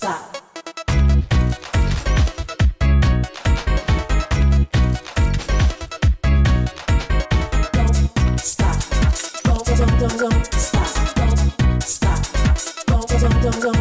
stop. Don't stop. Don't stop. Don't stop. Don't stop. Don't stop. Don't stop. Don't don't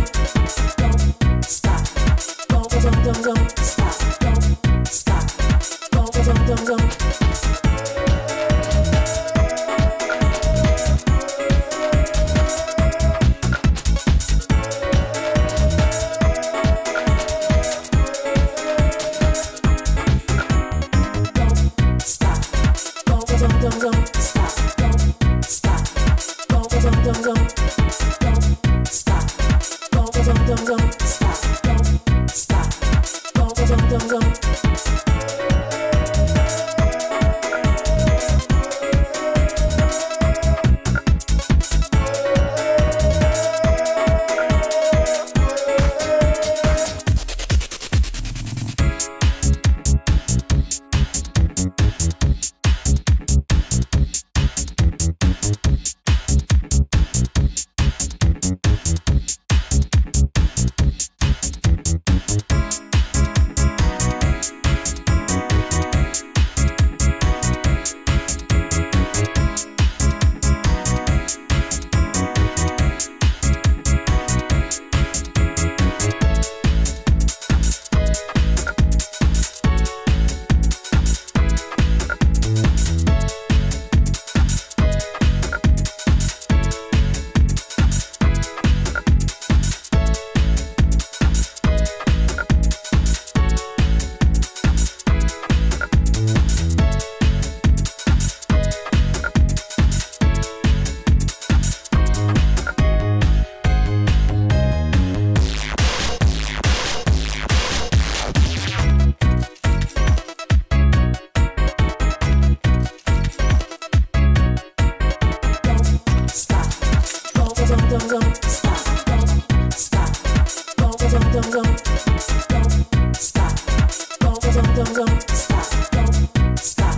stop.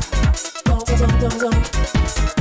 Don't stop. Don't stop.